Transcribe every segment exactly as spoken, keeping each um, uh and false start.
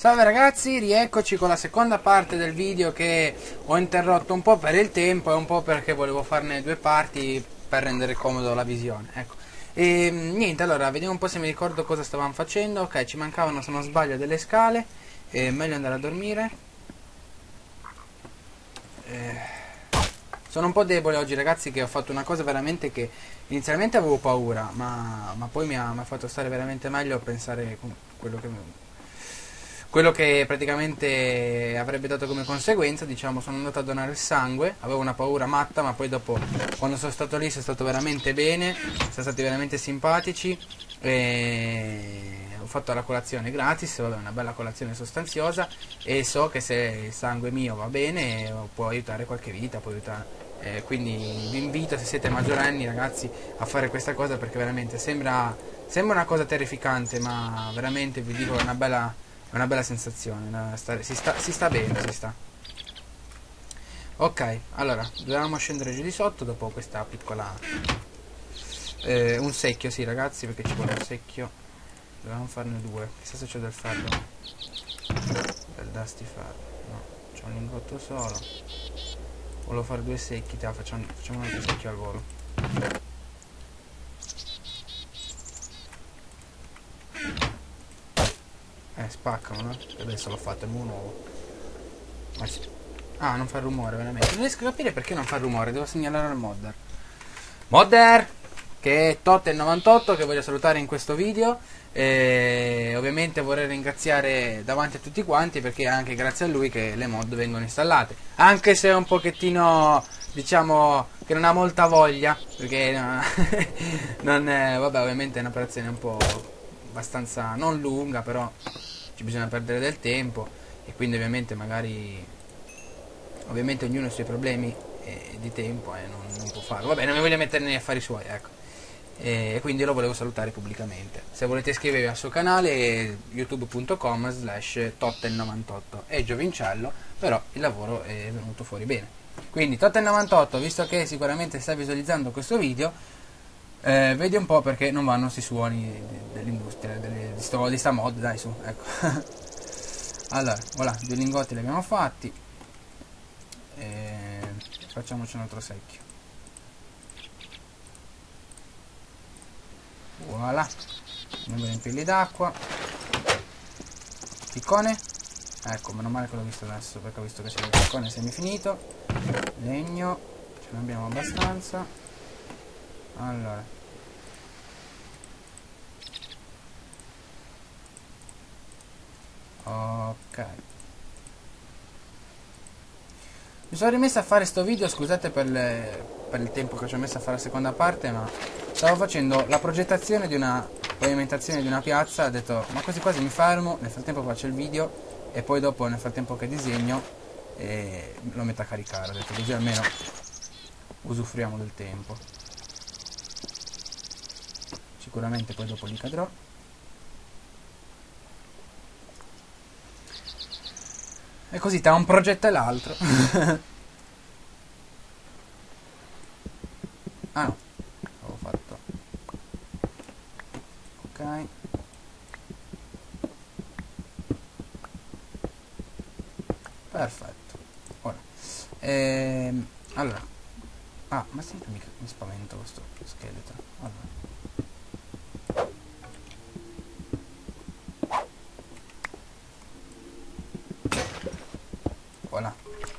Salve ragazzi, rieccoci con la seconda parte del video che ho interrotto un po' per il tempo e un po' perché volevo farne due parti per rendere comodo la visione, ecco. E niente, allora vediamo un po' se mi ricordo cosa stavamo facendo. Ok, ci mancavano, se non sbaglio, delle scale, è meglio andare a dormire. eh... Sono un po' debole oggi ragazzi, che ho fatto una cosa veramente che inizialmente avevo paura, ma, ma poi mi ha, mi ha fatto stare veramente meglio a pensare quello che... Quello che praticamente avrebbe dato come conseguenza, diciamo, sono andato a donare il sangue, avevo una paura matta, ma poi dopo, quando sono stato lì, sono stato veramente bene, sono stati veramente simpatici, e ho fatto la colazione gratis, vabbè, una bella colazione sostanziosa, e so che se il sangue mio va bene, può aiutare qualche vita, può aiutare... Eh, quindi vi invito, se siete maggiorenni ragazzi, a fare questa cosa, perché veramente sembra, sembra una cosa terrificante, ma veramente vi dico, è una bella... È una bella sensazione, una sta, si, sta, si sta bene, si sta. Ok, allora, dovevamo scendere giù di sotto dopo questa piccola... Eh, un secchio, sì ragazzi, perché ci vuole un secchio. Dovevamo farne due, chissà se c'è del ferro. Per darsi ferro, no, c'è un lingotto solo. Volevo fare due secchi, te, facciamo, facciamo un altro secchio al volo. Eh, spaccano, no? Adesso l'ho fatto, è un nuovo. Ah, non fa rumore, veramente. Non riesco a capire perché non fa rumore, devo segnalare al modder. Modder! Che è Totten novantotto, che voglio salutare in questo video. E ovviamente vorrei ringraziare davanti a tutti quanti, perché è anche grazie a lui che le mod vengono installate. Anche se è un pochettino, diciamo, che non ha molta voglia, perché no, non è, vabbè, ovviamente è un'operazione un po'... abbastanza non lunga, però ci bisogna perdere del tempo, e quindi ovviamente magari ovviamente ognuno ha i suoi problemi eh, di tempo e eh, non, non può farlo. Vabbè, non mi voglio metterne a fare i suoi, ecco, e quindi lo volevo salutare pubblicamente. Se volete iscrivervi al suo canale youtube punto com slash totten novantotto, è giovincello, però il lavoro è venuto fuori bene. Quindi Totten novantotto, visto che sicuramente sta visualizzando questo video, Eh, vedi un po' perché non vanno questi suoni dell'industria, delle, di, sto, di sta mod, dai su, ecco. Allora, voilà, due lingotti li abbiamo fatti, e facciamoci un altro secchio. Voilà, andiamo a riempirli d'acqua. Piccone, ecco, meno male che l'ho visto adesso, perché ho visto che c'è il piccone semifinito. Legno, ce ne abbiamo abbastanza. Allora, ok, mi sono rimesso a fare sto video, scusate per, le, per il tempo che ci ho messo a fare la seconda parte, ma stavo facendo la progettazione di una pavimentazione di una piazza, ho detto ma quasi quasi mi fermo, nel frattempo faccio il video e poi dopo nel frattempo che disegno e lo metto a caricare, ho detto così almeno usufruiamo del tempo. Sicuramente poi dopo li cadrò. E così tra un progetto e l'altro. Ah no, avevo fatto. Ok. Perfetto. Ora. Ehm, allora. Ah, ma senti, mica mi spavento questo scheletro. Allora.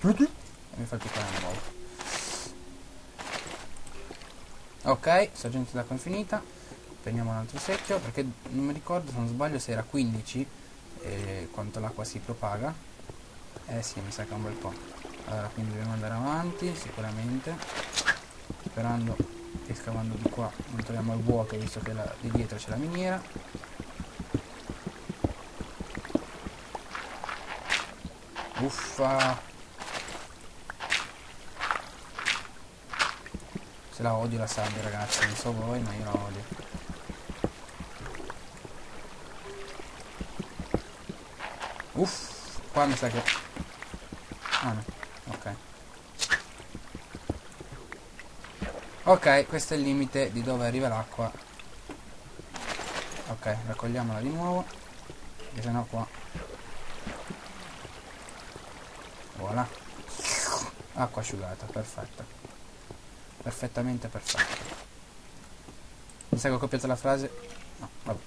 Mi fa piccare di nuovo. Ok, sorgente d'acqua infinita. Prendiamo un altro secchio, perché non mi ricordo, se non sbaglio, se era quindici eh, quanto l'acqua si propaga. Eh sì, mi sa che è un bel po'. Allora, quindi dobbiamo andare avanti sicuramente, sperando che scavando di qua non troviamo il vuoto, visto che la, di dietro c'è la miniera. Uffa, la odio la sabbia ragazzi, non so voi ma io la odio. Uff, qua mi sa che... ah no, ok. Ok, questo è il limite di dove arriva l'acqua. Ok, raccogliamola di nuovo, perché sennò qua buona. Acqua asciugata, perfetta. Perfettamente perfetta. Mi sa che ho copiato la frase. No, vabbè.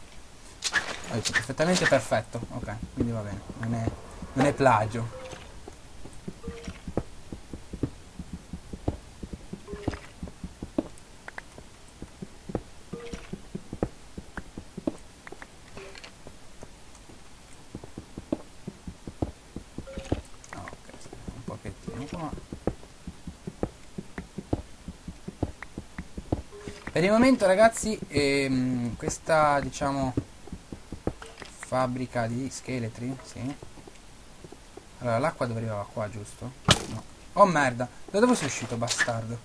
Ho detto perfettamente perfetto. Ok, quindi va bene. Non è, non è plagio. Per il momento, ragazzi, ehm, questa, diciamo, fabbrica di scheletri, sì. Allora, l'acqua dove arrivava? Qua, giusto? No. Oh merda, da dove sei uscito, bastardo?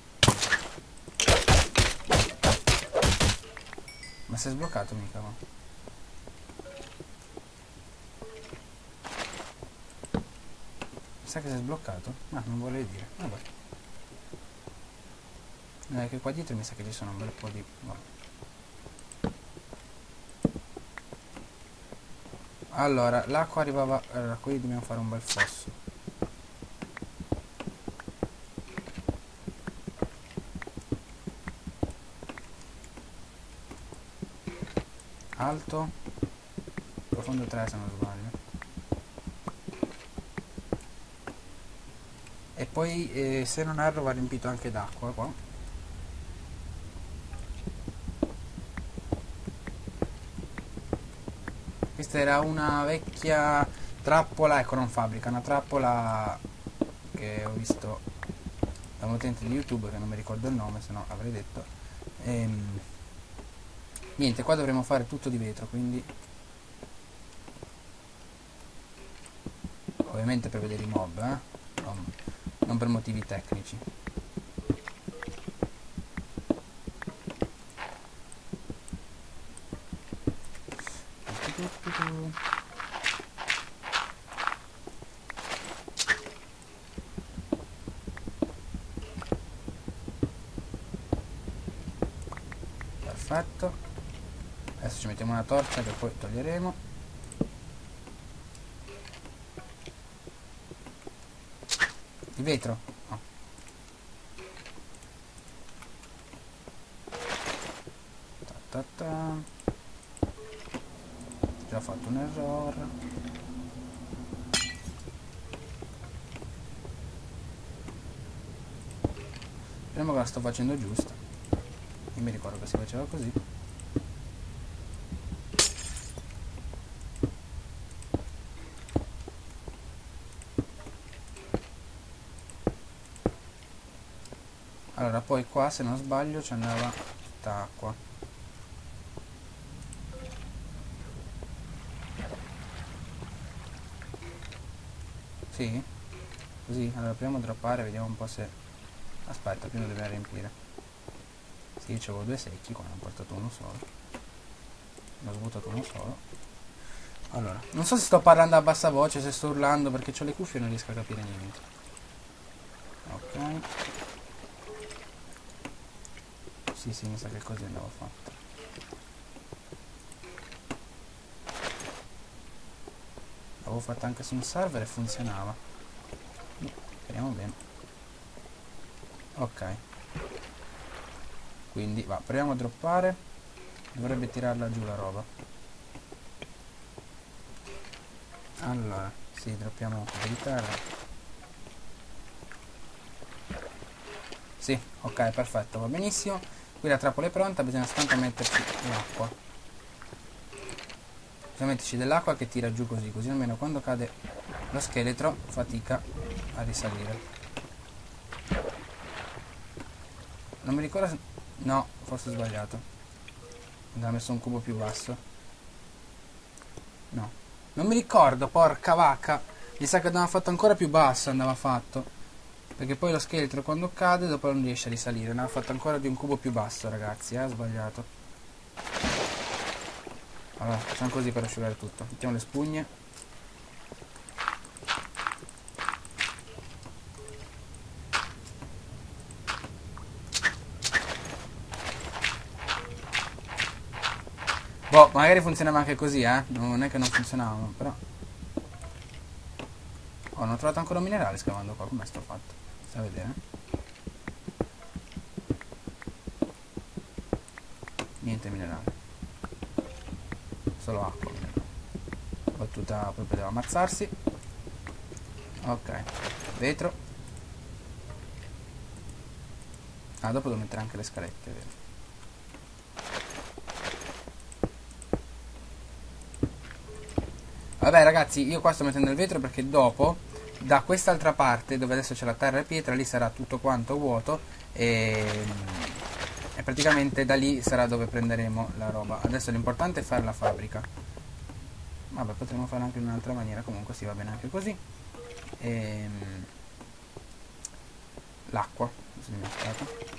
Ma sei sbloccato mica, ma. Mi sa che sei sbloccato? Ma ah, non volevo dire. Vabbè. Ah, Eh, che qua dietro mi sa che ci sono un bel po' di... Allora, l'acqua arrivava... Allora, qui dobbiamo fare un bel fosso. Alto. Profondo tre se non sbaglio. E poi, eh, se non erro, va riempito anche d'acqua qua. Questa era una vecchia trappola, ecco, non fabbrica, una trappola che ho visto da un utente di YouTube che non mi ricordo il nome, se no avrei detto. Ehm, niente, qua dovremo fare tutto di vetro, quindi ovviamente per vedere i mob, eh? non, non per motivi tecnici. Perfetto. Adesso ci mettiamo una torcia che poi toglieremo. Di vetro? No. Ta ta ta. Già fatto un errore. Speriamo che la sto facendo giusta. Non mi ricordo che si faceva così. Allora, poi qua, se non sbaglio, ci andava tutta acqua. Sì? Così? Allora, proviamo a droppare, vediamo un po' se... Aspetta, prima dobbiamo riempire. Sì, io avevo due secchi, qua ne ho portato uno solo. Ne ho svuotato uno solo. Allora, non so se sto parlando a bassa voce, se sto urlando, perché ho le cuffie e non riesco a capire niente. Ok. Sì, sì, mi sa che così andavo fatto. L'avevo fatto anche su un server e funzionava. Speriamo bene. Ok, quindi va, proviamo a droppare. Dovrebbe tirarla giù la roba. Allora, sì, droppiamo un po' di terra. Sì, ok, perfetto, va benissimo. Qui la trappola è pronta, bisogna soltanto metterci l'acqua. Bisogna metterci dell'acqua che tira giù così, così almeno quando cade lo scheletro fatica a risalire. Non mi ricordo se... No, forse ho sbagliato. Andava messo un cubo più basso. No. Non mi ricordo, porca vacca. Mi sa che andava fatto ancora più basso, andava fatto. Perché poi lo scheletro quando cade dopo non riesce a risalire. Andava fatto ancora di un cubo più basso, ragazzi. Eh, ho sbagliato. Allora, facciamo così per asciugare tutto. Mettiamo le spugne. Oh, magari funzionava anche così, eh? Non è che non funzionava, però... Oh, non ho trovato ancora un minerale scavando qua. Come sto fatto? Sta a vedere. Niente minerale, solo acqua minerale. Battuta proprio deve ammazzarsi. Ok, vetro. Ah, dopo devo mettere anche le scalette, vero? Vabbè ragazzi, io qua sto mettendo il vetro perché dopo, da quest'altra parte, dove adesso c'è la terra e pietra, lì sarà tutto quanto vuoto e, e praticamente da lì sarà dove prenderemo la roba. Adesso l'importante è fare la fabbrica. Vabbè, potremmo fare anche in un'altra maniera, comunque sì, va bene anche così. L'acqua, mi sono dimenticato.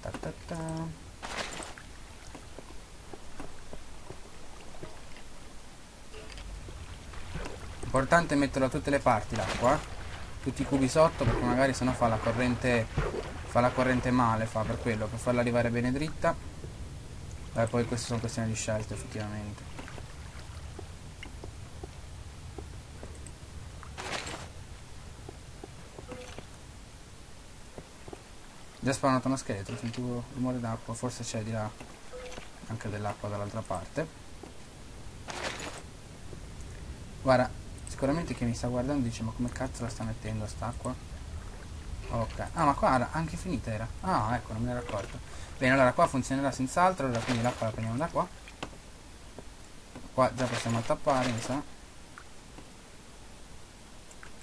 Ta ta ta. Importante metterlo a tutte le parti l'acqua, eh? Tutti i cubi sotto, perché magari sennò fa la corrente, fa la corrente male, fa per quello, per farla arrivare bene dritta. Beh, poi queste sono questioni di scelta effettivamente. Già spawnato uno scheletro, sentivo rumore d'acqua, forse c'è di là anche dell'acqua dall'altra parte. Guarda, sicuramente chi mi sta guardando dice ma come cazzo la sta mettendo st'acqua? Ok, ah ma qua era anche finita era. Ah ecco, non me ne ero accorto. Bene, allora qua funzionerà senz'altro, allora quindi l'acqua la prendiamo da qua. Qua già possiamo tappare, mi sa.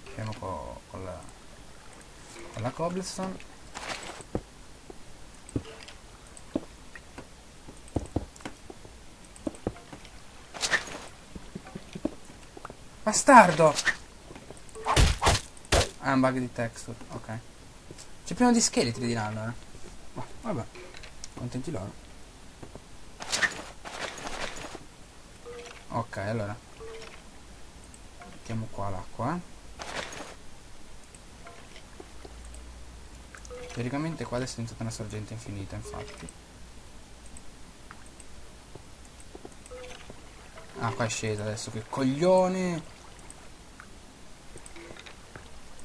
Andiamo con, con la, con la cobblestone. Bastardo! Ah, è un bug di texture, ok. C'è pieno di scheletri di là allora. Oh, vabbè, contenti loro. Ok, allora mettiamo qua l'acqua, eh. Teoricamente qua adesso è iniziata una sorgente infinita, infatti. Ah, qua è scesa adesso, che coglione!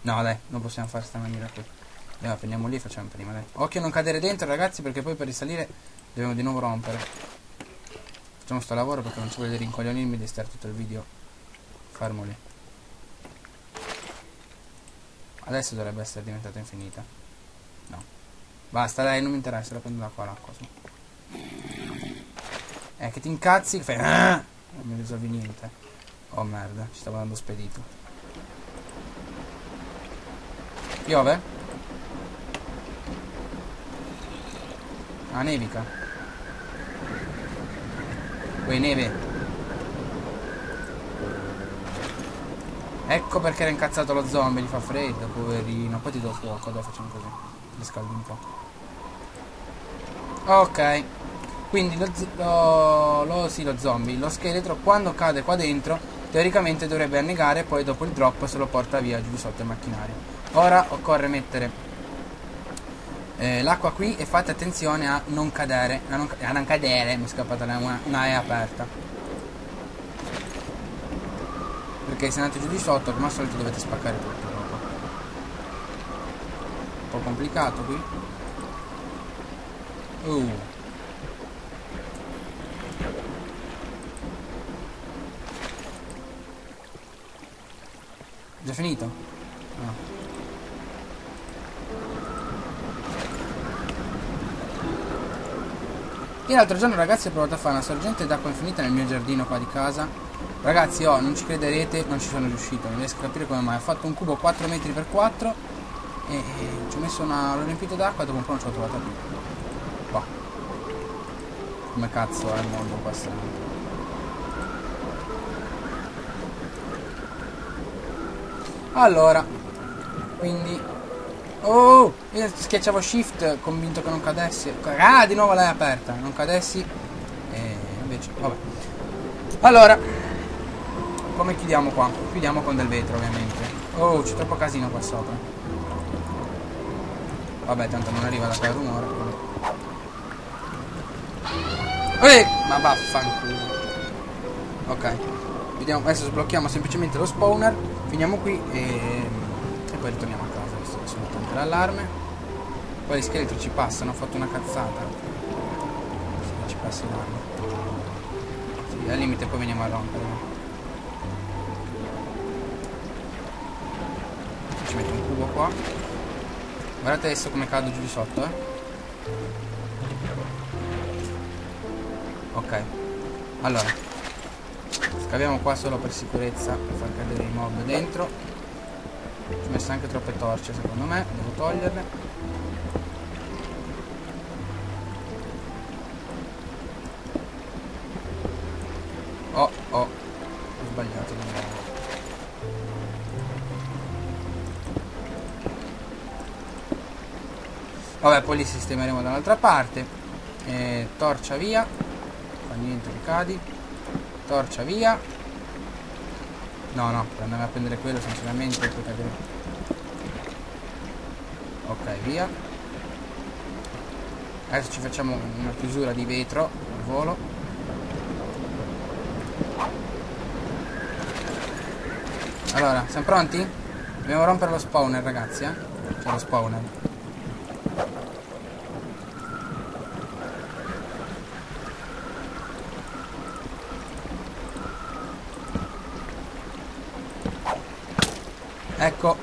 No dai, non possiamo fare sta maniera qui. Allora, prendiamo lì e facciamo prima, dai. Occhio a non cadere dentro ragazzi, perché poi per risalire dobbiamo di nuovo rompere. Facciamo sto lavoro perché non ci voglio rincoglionirmi di stare tutto il video fermo lì. Adesso dovrebbe essere diventata infinita. No, basta dai, non mi interessa, la prendo da qua l'acqua, su. Eh, che ti incazzi, fai... Non mi risolvi niente. Oh merda, ci stavo dando spedito. Piove? Ah, nevica. Uè, neve. Ecco perché era incazzato lo zombie, gli fa freddo, poverino. Poi ti do fuoco, dai, facciamo così. Ti scaldo un po'. Ok. Quindi lo, lo, lo, sì, lo zombie, lo scheletro, quando cade qua dentro, teoricamente dovrebbe annegare, poi dopo il drop se lo porta via giù sotto il macchinario. Ora occorre mettere eh, l'acqua qui e fate attenzione a non cadere, a non, a non cadere, mi è scappata una, una E aperta. Perché se andate giù di sotto, come al solito dovete spaccare tutto dopo. Un po' complicato qui. Uh. Già finito? No. Io l'altro giorno ragazzi ho provato a fare una sorgente d'acqua infinita nel mio giardino qua di casa. Ragazzi, oh, non ci crederete, non ci sono riuscito, non riesco a capire come mai. Ho fatto un cubo quattro metri per quattro e, e ci ho messo una... l'ho riempito d'acqua e dopo un po' non ce l'ho trovata più. Qua. Come cazzo è il mondo qua strano. Allora, quindi... Oh, io schiacciavo shift convinto che non cadesse. Ah, di nuovo l'hai aperta. Non cadessi. E invece, vabbè. Allora, come chiudiamo qua? Chiudiamo con del vetro ovviamente. Oh, c'è troppo casino qua sopra. Vabbè, tanto non arriva da quel rumore. Eh, ma vaffanculo. Ok, vediamo, adesso sblocchiamo semplicemente lo spawner, finiamo qui e, e poi ritorniamo a casa. Adesso sono tanto l'allarme. Poi gli scheletri ci passano, ho fatto una cazzata. Sì, ci passa l'arma. Sì, al limite poi veniamo a rompere. Ci metto un cubo qua. Guardate adesso come cado giù di sotto, eh. Ok, allora scaviamo qua solo per sicurezza, per far cadere i mob dentro. Ci ho messo anche troppe torce secondo me, devo toglierle. Oh oh, ho sbagliato di nuovo. Vabbè, poi li sistemeremo dall'altra parte. eh, Torcia via. Fa niente che cadi. Torcia via. No no, per andare a prendere quello sinceramente puoi cadere. Ok, via. Adesso ci facciamo una chiusura di vetro al volo. Allora, siamo pronti? Dobbiamo rompere lo spawner ragazzi, eh? C'è lo spawner. Ecco.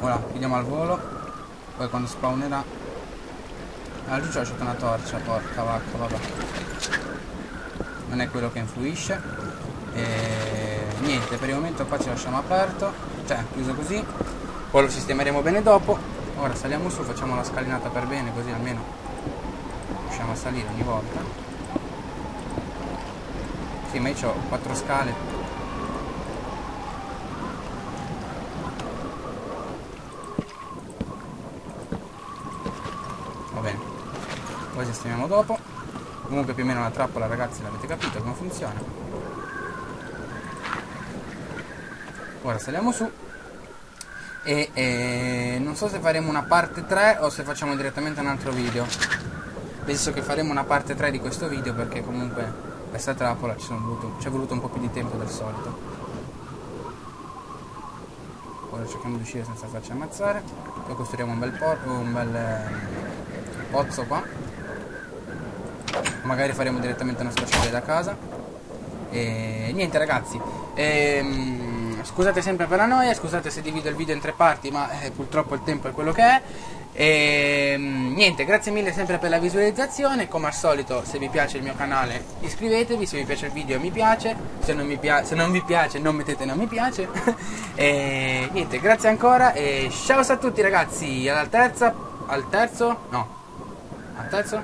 Ora chiudiamo al volo. Poi quando spawnerà. Ah, giù ci ho lasciato una torcia. Porca vacca, vabbè. Non è quello che influisce. E niente, per il momento qua ci lasciamo aperto, cioè chiuso così, poi lo sistemeremo bene dopo. Ora saliamo su, facciamo la scalinata per bene, così almeno riusciamo a salire ogni volta. Sì, ma io ho quattro scale. Va bene, poi sistemiamo dopo. Comunque più o meno la trappola ragazzi l'avete capito come funziona. Ora saliamo su e, e non so se faremo una parte tre o se facciamo direttamente un altro video. Penso che faremo una parte tre di questo video, perché comunque questa trappola ci, sono voluto, ci è voluto un po' più di tempo del solito. Ora cerchiamo di uscire senza farci ammazzare. Poi costruiamo un bel, porco, un bel eh, pozzo qua. Magari faremo direttamente una scacciata da casa. E niente ragazzi, ehm scusate sempre per la noia, scusate se divido il video in tre parti, ma eh, purtroppo il tempo è quello che è. E niente, grazie mille sempre per la visualizzazione. Come al solito, se vi piace il mio canale iscrivetevi, se vi piace il video mi piace, se non, mi pia se non vi piace non mettete non mi piace. E niente, grazie ancora e ciao a tutti ragazzi, alla terza, al terzo, no, al terzo?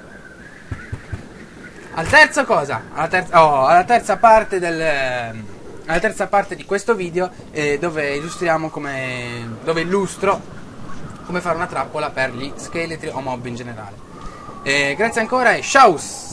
Al terzo cosa? Alla terza, oh, alla terza parte del... alla terza parte di questo video, eh, dove illustriamo come dove illustro come fare una trappola per gli scheletri o mob in generale. Eh, grazie ancora e ciao!